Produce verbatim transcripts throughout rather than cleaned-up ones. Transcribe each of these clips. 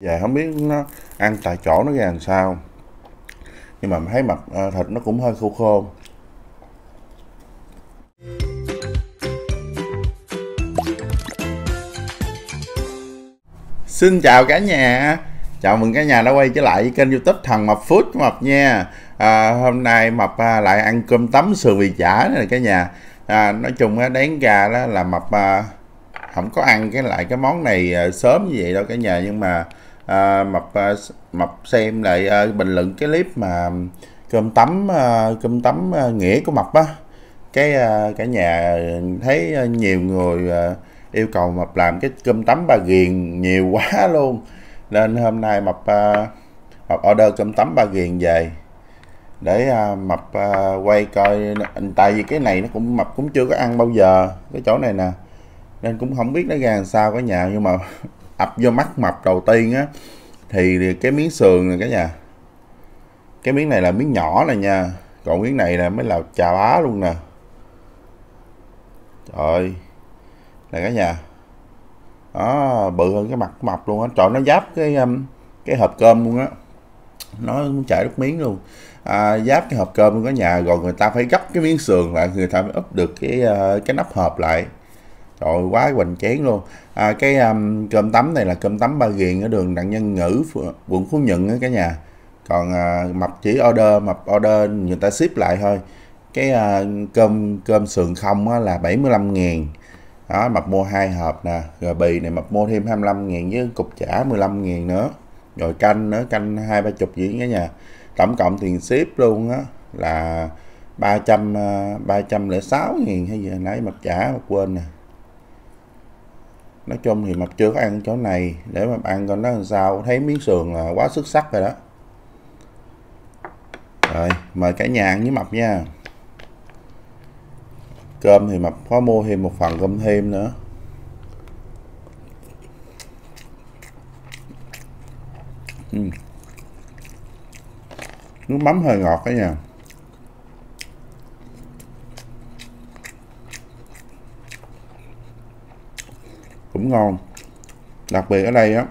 Dạ không biết nó ăn tại chỗ nó ra làm sao, nhưng mà thấy mập thịt nó cũng hơi khô khô. Xin chào cả nhà, chào mừng cả nhà đã quay trở lại với kênh YouTube Thằng Mập Food Mập nha. à, Hôm nay Mập lại ăn cơm tấm sườn bì chả này cả nhà. à, Nói chung đáng gà đó là Mập không có ăn cái lại cái món này sớm như vậy đâu cả nhà, nhưng mà à, mập mập xem lại à, bình luận cái clip mà cơm tấm à, cơm tấm à, nghĩa của Mập á, cái à, cả nhà thấy nhiều người à, yêu cầu Mập làm cái cơm tấm Ba Ghiền nhiều quá luôn, nên hôm nay Mập à, Mập order cơm tấm Ba Ghiền về để à, Mập à, quay coi, tại vì cái này nó cũng Mập cũng chưa có ăn bao giờ cái chỗ này nè, nên cũng không biết nó ra làm sao cả nhà. Nhưng mà ập vô mắt Mập đầu tiên á thì cái miếng sườn này cả nhà, cái miếng này là miếng nhỏ này nha, còn miếng này là mới là chà bá luôn nè. Trời này cả nhà, đó bự hơn cái mặt của Mập luôn á, trời nó giáp cái cái hộp cơm luôn á, nó cũng chảy nước miếng luôn. À, giáp cái hộp cơm luôn cả nhà, rồi người ta phải gấp cái miếng sườn lại, người ta mới úp được cái cái nắp hộp lại. Trời quá hoành tráng luôn. à, Cái um, cơm tấm này là cơm tấm Ba Ghiền ở đường Đặng Nhân Ngữ, quận Phú Nhuận á cả nhà. Còn uh, Mập chỉ order Mập order người ta ship lại thôi. Cái uh, cơm cơm sườn không á, là bảy mươi lăm ngàn. Đó, Mập mua hai hộp nè, rồi bì này Mập mua thêm hai mươi lăm ngàn với cục chả mười lăm ngàn nữa, rồi canh nữa, canh hai ba chục gì cả nhà. Tổng cộng tiền ship luôn á là ba trăm ba trăm lẻ sáu ngàn hay gì, nãy Mập trả Mập quên nè. Nói chung thì Mập chưa có ăn chỗ này, để Mập ăn con đó làm sao, thấy miếng sườn là quá xuất sắc rồi đó. Rồi, mời cả nhà ăn với Mập nha. Cơm thì Mập có mua thêm một phần cơm thêm nữa. uhm. Nước mắm hơi ngọt cả nhà. Cũng ngon, đặc biệt ở đây á,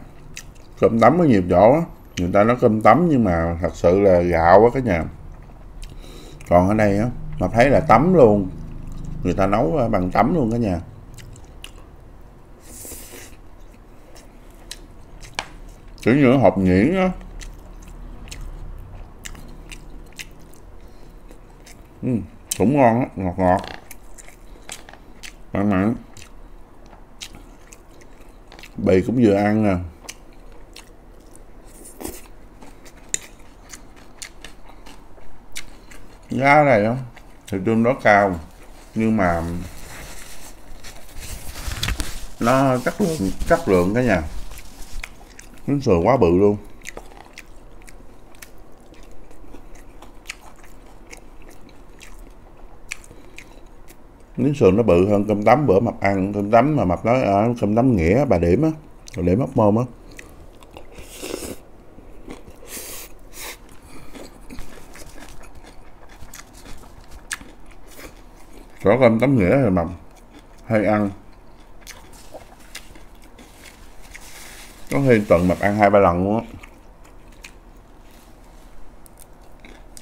cơm tấm có nhiều chỗ á, người ta nói cơm tấm nhưng mà thật sự là gạo á cả nhà. Còn ở đây á, Mập thấy là tấm luôn, người ta nấu bằng tấm luôn cả nhà. Kiểu như ở hộp nhuyễn á. Ừ, cũng ngon á, ngọt ngọt mặn mặn. Bì cũng vừa ăn nè. Giá này đó thì tương đối cao, nhưng mà nó chất lượng, chất lượng cả nhà. Miếng sườn quá bự luôn. Miếng sườn nó bự hơn cơm tấm bữa Mập ăn, cơm tấm mà Mập nói à, cơm tấm nghĩa Bà Điểm á, Bà Điểm Hóc Môn á. Có cơm tấm nghĩa rồi Mập hay ăn, có khi tuần Mập ăn hai ba lần luôn á.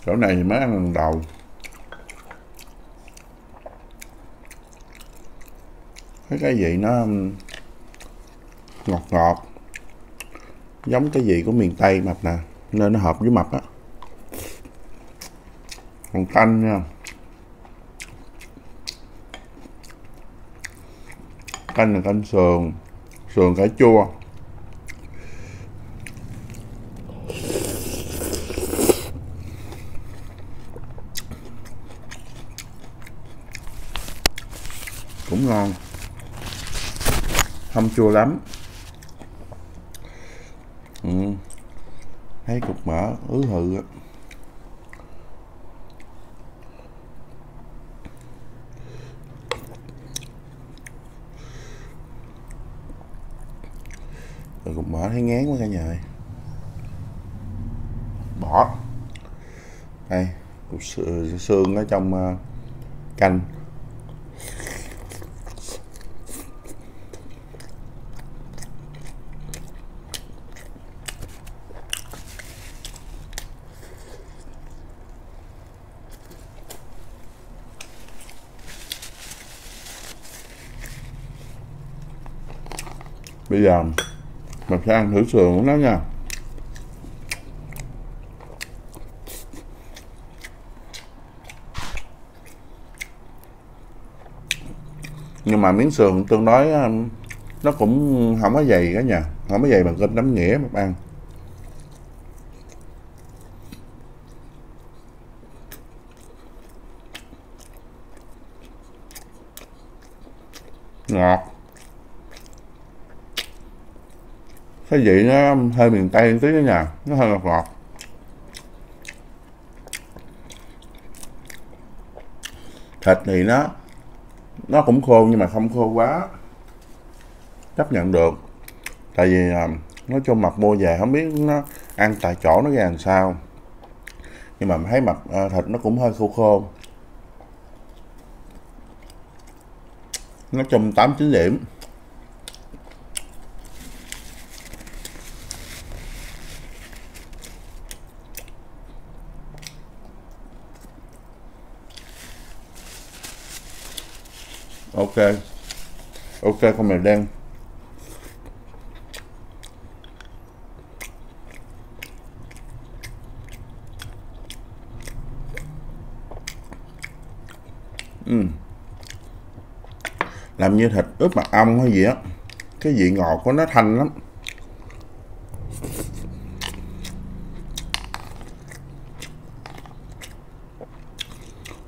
Chỗ này thì mới ăn lần đầu. Cái vị nó ngọt ngọt, giống cái vị của miền Tây Mập nè, nên nó hợp với Mập á. Còn canh nha, canh là canh sườn, sườn cải chua. Cũng ngon, không chua lắm. ừ. Thấy cục mỡ ứ hự. Rồi cục mỡ thấy ngán quá cả nhà ơi, bỏ đây. Cục xương ở trong canh. Bây giờ mình sẽ ăn thử sườn của nó nha. Nhưng mà miếng sườn tương đối nó cũng không có dày cả nhà, không có dày bằng cơm nắm nghĩa mà ăn. Ngọt, cái vị nó hơi miền Tây một tí đó nha, nó hơi ngọt ngọt. Thịt thì nó nó cũng khô nhưng mà không khô quá, chấp nhận được. Tại vì nói chung Mập mua về không biết nó ăn tại chỗ nó ra làm sao, nhưng mà thấy Mập thịt nó cũng hơi khô khô. Nó trong tám chín điểm. Ok. Ok con mèo đen. Ừm. Làm như thịt ướp mật ong hay gì á, cái vị ngọt của nó thanh lắm.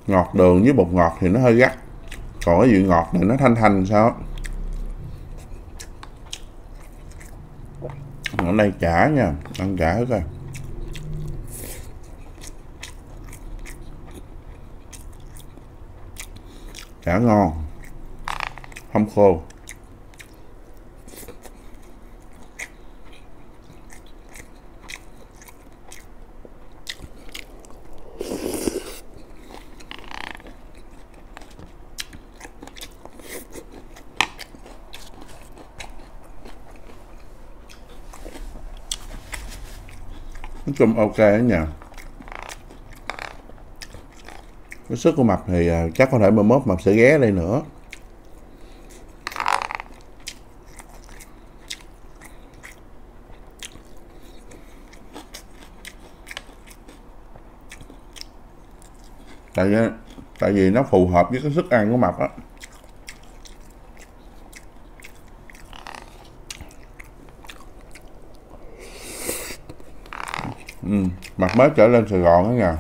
Ngọt đường với bột ngọt thì nó hơi gắt, còn cái vị ngọt này nó thanh thanh sao. Ở đây chả nha, ăn chả hết rồi. Chả ngon, không khô. Nói chung ok đó nha. Cái sức của Mập thì chắc có thể mai mốt Mập sẽ ghé đây nữa. Tại vì, tại vì nó phù hợp với cái sức ăn của Mập á. Ừ, Mập mới trở lên Sài Gòn đó nha.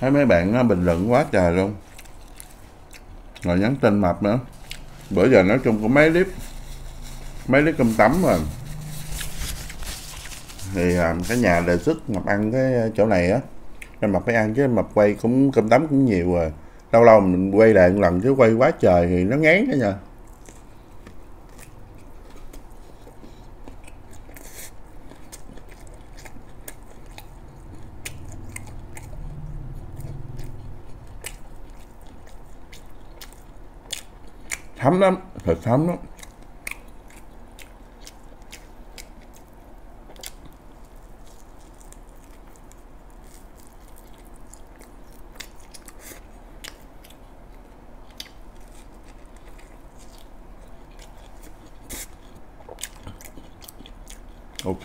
Thấy mấy bạn nó bình luận quá trời luôn, rồi nhắn tin Mập nữa. Bữa giờ nói chung cũng mấy clip mấy đứa cơm tấm rồi thì cái nhà đề xuất Mập ăn cái chỗ này á, nên Mập phải ăn chứ Mập quay cũng cơm tấm cũng nhiều rồi, lâu lâu mình quay lại một lần chứ quay quá trời thì nó ngán đó nha. Thấm lắm, thật thấm lắm. Ok.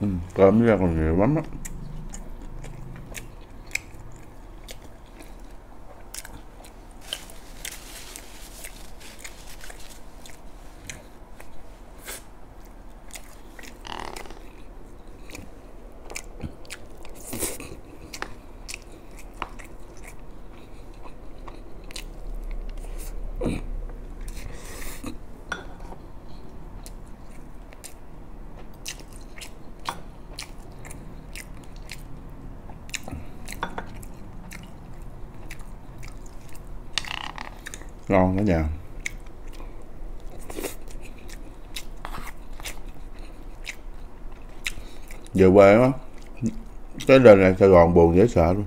Ừ, cơm ra còn nhiều lắm á. Ngon đó nha. Về quê á, tới đời này Sài Gòn buồn dễ sợ luôn.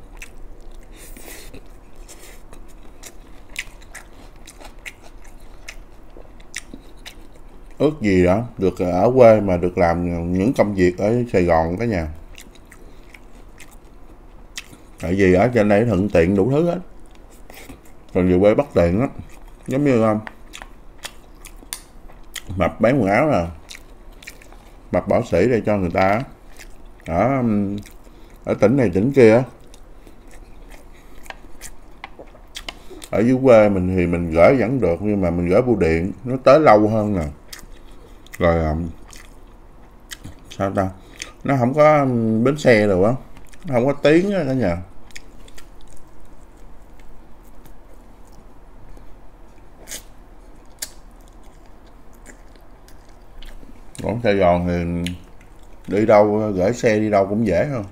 ước gì đó được ở quê mà được làm những công việc ở Sài Gòn cả nhà. Tại vì ở trên đây thuận tiện đủ thứ hết, còn về quê bất tiện á. Giống như không Mập bán quần áo nè, Mập bỏ sỉ để cho người ta ở ở tỉnh này tỉnh kia. Ở dưới quê mình thì mình gửi vẫn được, nhưng mà mình gửi bưu điện nó tới lâu hơn nè, rồi sao ta, nó không có bến xe rồi á, không có tiếng đó cả nhà. Còn Sài Gòn thì đi đâu gửi xe đi đâu cũng dễ hơn.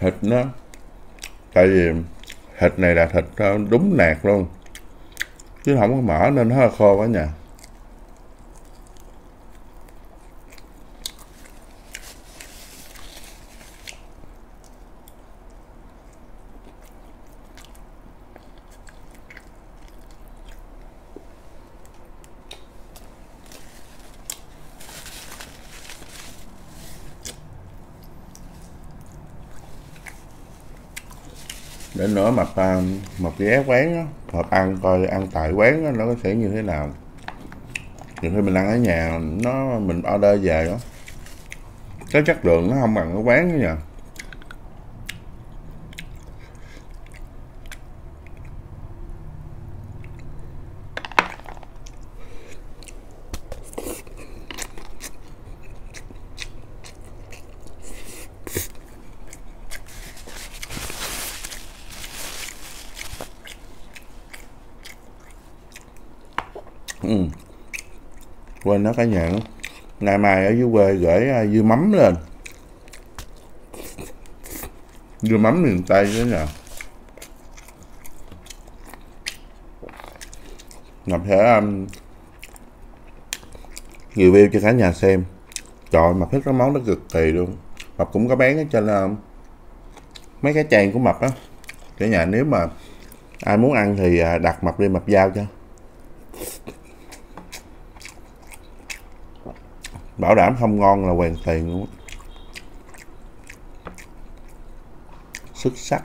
Thịt nó, tại vì thịt này là thịt đúng nạc luôn, chứ không có mỡ nên nó khô cả nhà. Để nữa Mập Mập ghé quán đó, Mập ăn coi ăn tại quán đó, nó có sẽ như thế nào. Thì khi mình ăn ở nhà nó mình order về đó, cái chất lượng nó không bằng ở quán đó nha. Ừ. Quên nó cả nhà, ngày mai ở dưới quê gửi dưa mắm lên, dưa mắm miền Tây đó nè. Ngọc sẽ um, review cho cả nhà xem. Trời, Mập thích cái món đó cực kỳ luôn. Mập cũng có bán ở trên um, mấy cái trang của Mập á cả nhà. Nếu mà ai muốn ăn thì đặt Mập đi, Mập giao cho, bảo đảm không ngon là hoàn tiền luôn, xuất sắc.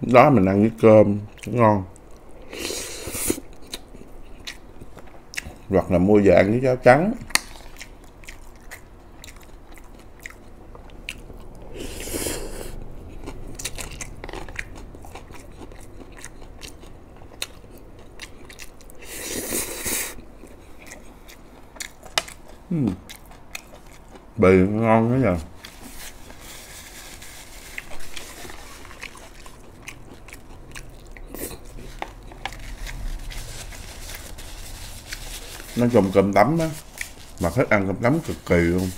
Đó mình ăn với cơm ngon, hoặc là mua về ăn với cháo trắng. Uhm. Bì ngon đó nha. Nó trồng cơm tấm á, mà thích ăn cơm tấm cực kỳ luôn.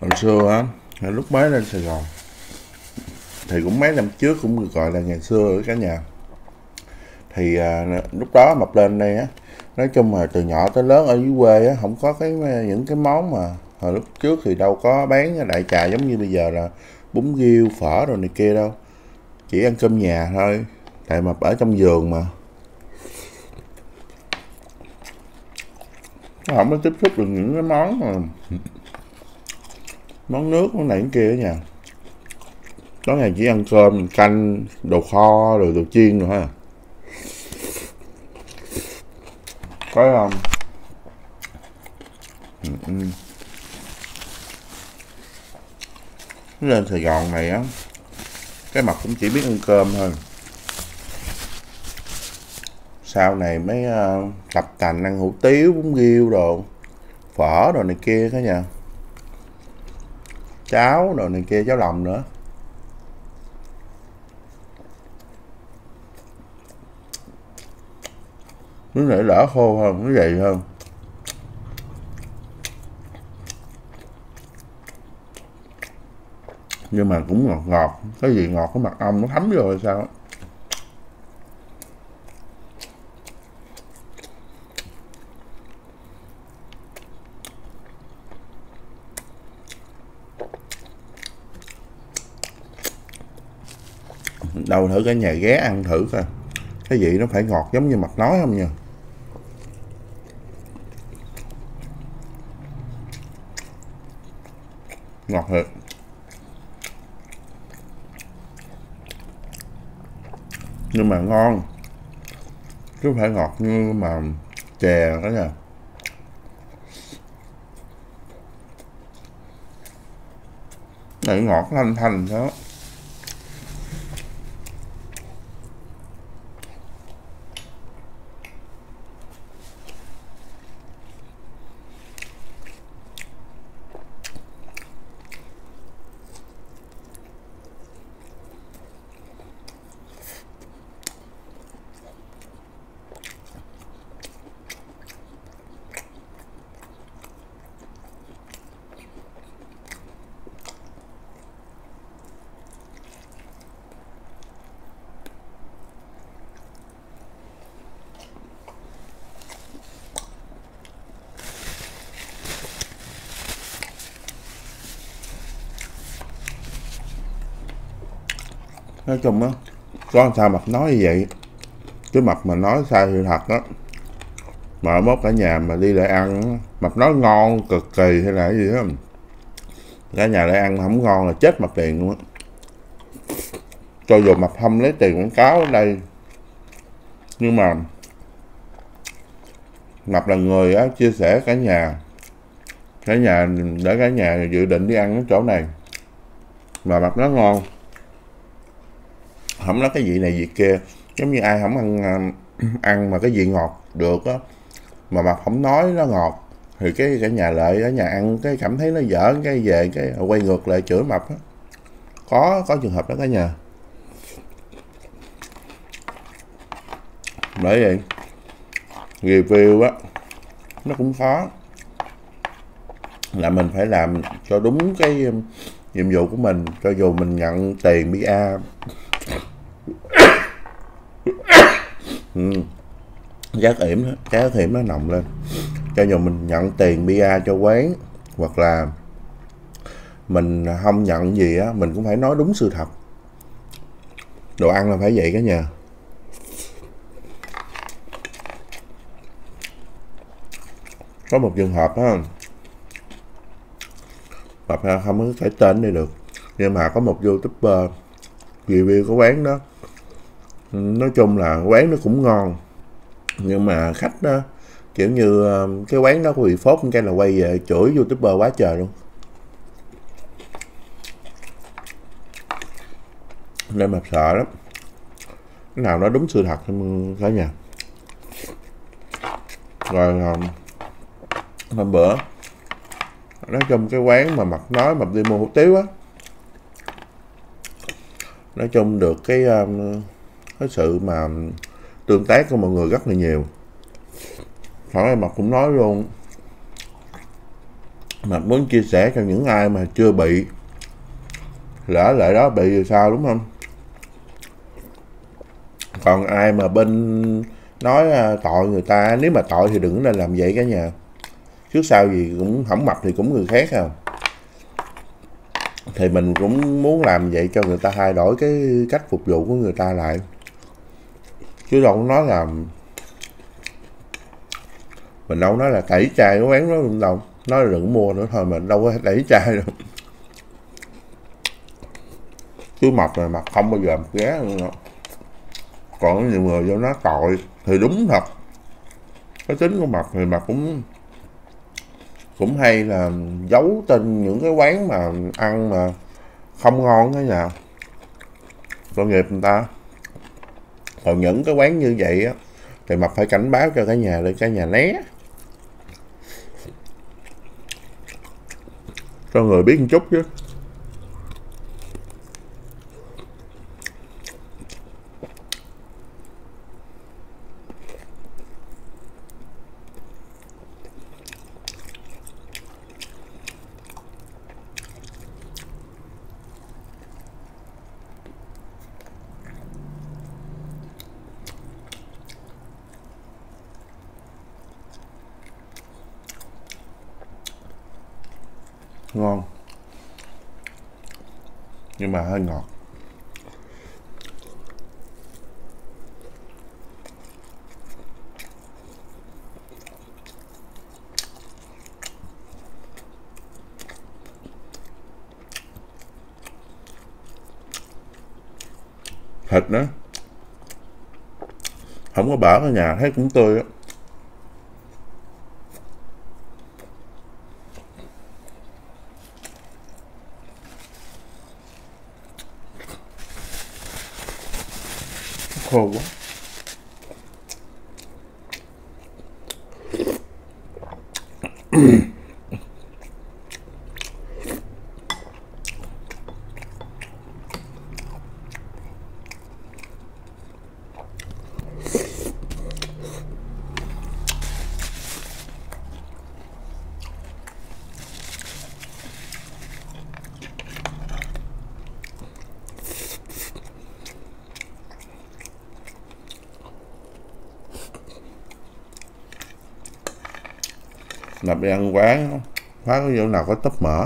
Hồi xưa á, lúc mới lên Sài Gòn thì cũng mấy năm trước, cũng gọi là ngày xưa ở cả nhà, thì à, lúc đó Mập lên đây á, nói chung là từ nhỏ tới lớn ở dưới quê á, không có cái những cái món mà hồi lúc trước thì đâu có bán đại trà giống như bây giờ là bún riêu phở rồi này kia đâu, chỉ ăn cơm nhà thôi, tại Mập ở trong vườn mà không có tiếp xúc được những cái món mà món nước món này món kia đó nha. Đó ngày chỉ ăn cơm canh đồ kho rồi đồ chiên rồi ha. Có không? Ừ. Lên Sài Gòn này á, cái Mập cũng chỉ biết ăn cơm thôi. sau này mới uh, tập tành ăn hủ tiếu, bún riêu đồ, phở đồ này kia cả nhà, cháo đồ này kia, cháo lòng nữa. Nó để lỡ khô hơn, nó dày hơn. Nhưng mà cũng ngọt ngọt, cái gì ngọt của mật ong nó thấm vô hay sao. Đâu thử cả nhà ghé ăn thử coi. Cái vị nó phải ngọt giống như mặt nói không nha. Ngọt thật. Nhưng mà ngon. Chứ phải ngọt như mà chè đó nha. Này ngọt thanh thanh đó. Nói chung á, có sao mập nói như vậy, chứ mập mà nói sai sự thật á, mà mốt cả nhà mà đi lại ăn, mập nói ngon cực kỳ hay là cái gì đó, cả nhà lại ăn không ngon là chết mập tiền luôn á. Cho dù mập không lấy tiền quảng cáo ở đây, nhưng mà mập là người á, chia sẻ cả nhà, cả nhà để cả nhà dự định đi ăn cái chỗ này, mà mập nói ngon. Không nói cái vị này vị kia, giống như ai không ăn ăn mà cái vị ngọt được á, mà mà không nói nó ngọt thì cái cả nhà lại ở nhà ăn cái cảm thấy nó dở, cái về cái quay ngược lại chửi mập á. Có có trường hợp đó cả nhà. Bởi vậy review á nó cũng khó, là mình phải làm cho đúng cái nhiệm vụ của mình, cho dù mình nhận tiền pê e rờ. Ừ. Giác yểm đó, cá thiểm nó nồng lên. Cho dù mình nhận tiền pê e rờ cho quán hoặc là mình không nhận gì á, mình cũng phải nói đúng sự thật. Đồ ăn là phải vậy cả nhà. Có một trường hợp á, mập không có cái tên đi được, nhưng mà có một youtuber review của quán đó. Nói chung là quán nó cũng ngon, nhưng mà khách đó, kiểu như cái quán đó có bị phốt cái là quay về chửi youtuber quá trời luôn. Nên mập sợ lắm. Cái nào nó đúng sự thật cả nhà. Rồi hôm bữa nói chung cái quán mà mập nói mập đi mua hủ tiếu á, nói chung được cái cái sự mà tương tác của mọi người rất là nhiều. Hỏi em Mập cũng nói luôn, Mập muốn chia sẻ cho những ai mà chưa bị, lỡ lại đó bị thì sao, đúng không? Còn ai mà bên nói tội người ta, nếu mà tội thì đừng nên làm vậy cả nhà. Trước sau gì cũng hỏng mập thì cũng người khác à. Thì mình cũng muốn làm vậy cho người ta thay đổi cái cách phục vụ của người ta lại, chứ đâu nói là mình đâu nói là tẩy chay của quán đó cũng đâu, nói là đừng mua nữa thôi, mình đâu có tẩy chay đâu. Chứ mập này mập không bao giờ mập ghé luôn đó. Còn nhiều người vô nói tội thì đúng thật, cái tính của mập thì mập cũng cũng hay là giấu tên những cái quán mà ăn mà không ngon đó nhà, tội nghiệp người ta. Còn những cái quán như vậy á, Thì Mập phải cảnh báo cho cả nhà để cả nhà né, cho người biết một chút chứ. Ngon nhưng mà hơi ngọt. Thịt đó không có bở, ở nhà thấy cũng tươi á. Khô quá. Nạp đi ăn quán, quán có chỗ nào có tóp mỡ.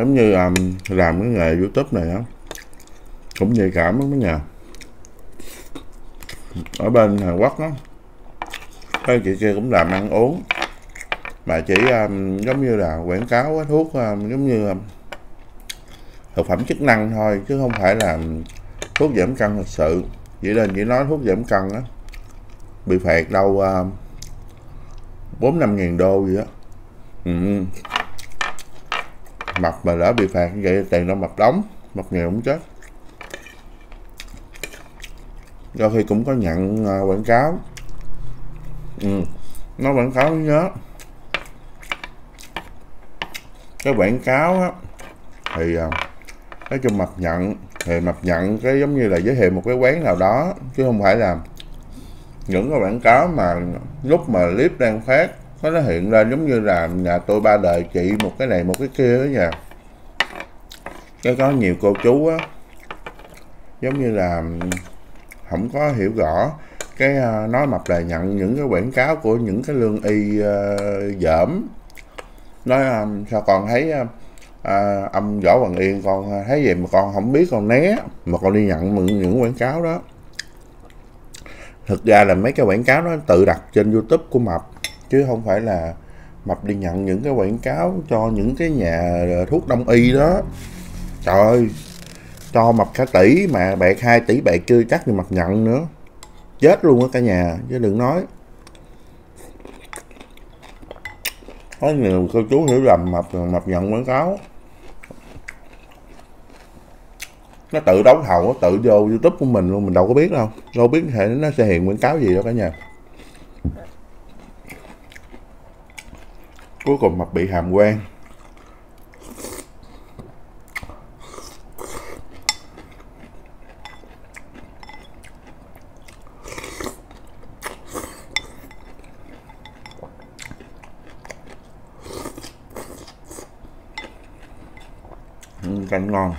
Giống như um, làm cái nghề YouTube này á, cũng nhạy cảm lắm mấy nhà. Ở bên Hàn Quốc á, các chị kia cũng làm ăn uống, mà chỉ um, giống như là quảng cáo á, thuốc um, giống như um, thực phẩm chức năng thôi, chứ không phải là thuốc giảm cân thật sự. Vậy nên chỉ nói thuốc giảm cân á, bị phạt đâu bốn năm nghìn đô gì á. Ừ. Mập mà lỡ bị phạt như vậy tiền đâu Mập đóng, Mập nghèo cũng chết. Đôi khi cũng có nhận uh, quảng cáo. Ừ. Nó quảng cáo nhớ. Cái quảng cáo á thì uh, nói chung Mập nhận thì Mập nhận cái giống như là giới thiệu một cái quán nào đó, chứ không phải là những cái quảng cáo mà lúc mà clip đang phát nó hiện lên giống như là nhà tôi ba đời chị một cái này một cái kia đó nha. Cái có nhiều cô chú á giống như là không có hiểu rõ cái nói Mập là nhận những cái quảng cáo của những cái lương y uh, dởm. Nói um, sao con thấy uh, ông Võ Hoàng Yên con thấy gì mà con không biết con né mà con đi nhận những quảng cáo đó. Thực ra là mấy cái quảng cáo nó tự đặt trên YouTube của Mập, chứ không phải là Mập đi nhận những cái quảng cáo cho những cái nhà thuốc đông y đó. Trời ơi, cho Mập cả tỷ mà bẹt hai tỷ bẹt chưa chắc thì Mập nhận nữa, chết luôn á cả nhà, chứ đừng nói. Có nhiều cô chú hiểu lầm Mập Mập nhận quảng cáo, nó tự đấu thầu, nó tự vô YouTube của mình luôn, mình đâu có biết đâu, đâu biết thể nó sẽ hiện quảng cáo gì đâu cả nhà. Cuối cùng Mập bị hàm quan. Canh ngon.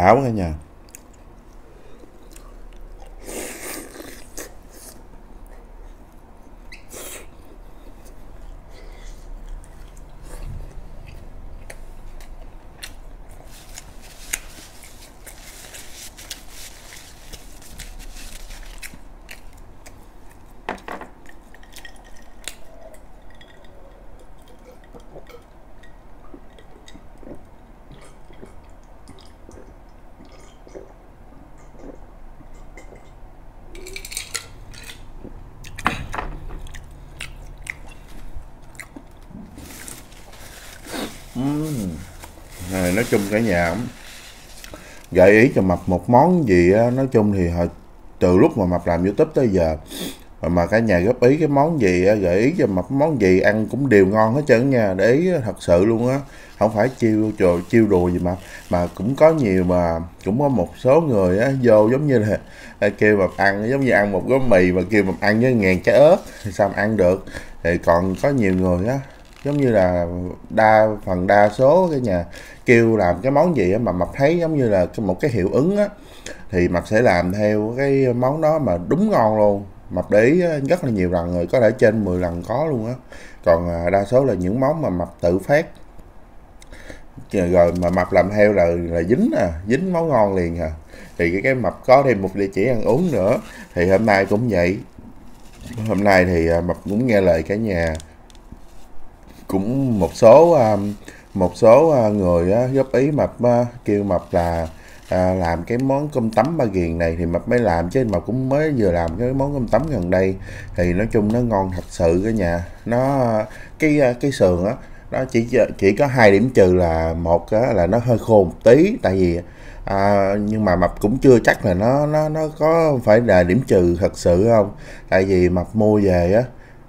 hảo cả nhà. Này, nói chung cả nhà gợi ý cho Mập một món gì á, nói chung thì hồi, từ lúc mà Mập làm YouTube tới giờ mà cả nhà góp ý cái món gì á, gợi ý cho Mập món gì ăn cũng đều ngon hết trơn nha. Để ý thật sự luôn á, không phải chiêu trò chiêu đùa gì mà mà cũng có nhiều mà cũng có một số người á vô giống như là kêu Mập ăn giống như ăn một gói mì mà kêu Mập ăn với ngàn trái ớt thì sao mà ăn được. Thì còn có nhiều người á giống như là đa phần đa số cái nhà kêu làm cái món gì mà Mập thấy giống như là một cái hiệu ứng á, thì Mập sẽ làm theo cái món đó mà đúng ngon luôn. Mập để ý rất là nhiều lần rồi, có thể trên mười lần có luôn á. Còn đa số là những món mà Mập tự phát rồi mà Mập làm theo là là dính à, dính món ngon liền à. Thì cái cái Mập có thêm một địa chỉ ăn uống nữa, thì hôm nay cũng vậy. Hôm nay thì Mập cũng nghe lời cả nhà, cũng một số một số người góp ý Mập kêu Mập là làm cái món cơm tấm ba ghiền này thì Mập mới làm, chứ Mập cũng mới vừa làm cái món cơm tấm gần đây. Thì nói chung nó ngon thật sự cả nhà. Nó cái cái sườn á nó chỉ chỉ có hai điểm trừ là một là nó hơi khô một tí, tại vì à, nhưng mà Mập cũng chưa chắc là nó nó nó có phải là điểm trừ thật sự không, tại vì Mập mua về á.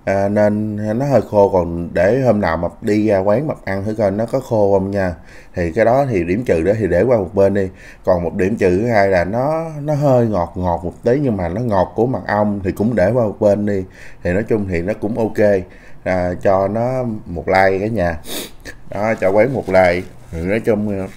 À, nên nó hơi khô. Còn để hôm nào Mập đi ra quán Mập ăn thử coi nó có khô không nha. Thì cái đó thì điểm trừ đó thì để qua một bên đi. Còn một điểm trừ thứ hai là nó nó hơi ngọt ngọt một tí, nhưng mà nó ngọt của mật ong thì cũng để qua một bên đi. Thì nói chung thì nó cũng ok. À, cho nó một like cả nhà đó, cho quán một like. Thì nói chung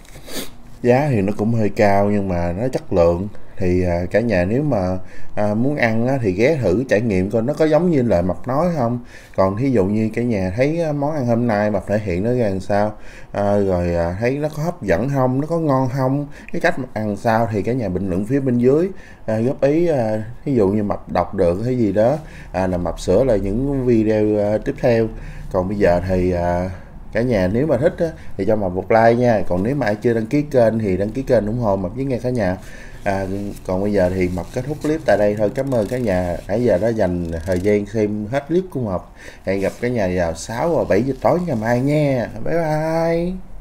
giá thì nó cũng hơi cao nhưng mà nó chất lượng. Thì cả nhà nếu mà à, muốn ăn á, thì ghé thử trải nghiệm coi nó có giống như lời Mập nói không. Còn thí dụ như cả nhà thấy món ăn hôm nay Mập thể hiện nó ra làm sao, à, rồi à, thấy nó có hấp dẫn không, nó có ngon không, cái cách Mập ăn sao thì cả nhà bình luận phía bên dưới, à, góp ý. À, thí dụ như Mập đọc được cái gì đó à, là Mập sửa lại những video à, tiếp theo. Còn bây giờ thì à, cả nhà nếu mà thích á, thì cho Mập một like nha. Còn nếu mà ai chưa đăng ký kênh thì đăng ký kênh ủng hộ Mập với nghe cả nhà. À, còn bây giờ thì Mập kết thúc clip tại đây thôi. Cảm ơn cả nhà nãy giờ đã dành thời gian xem hết clip của Mập. Hẹn gặp cả nhà vào sáu và bảy giờ tối ngày mai nha. Bye bye.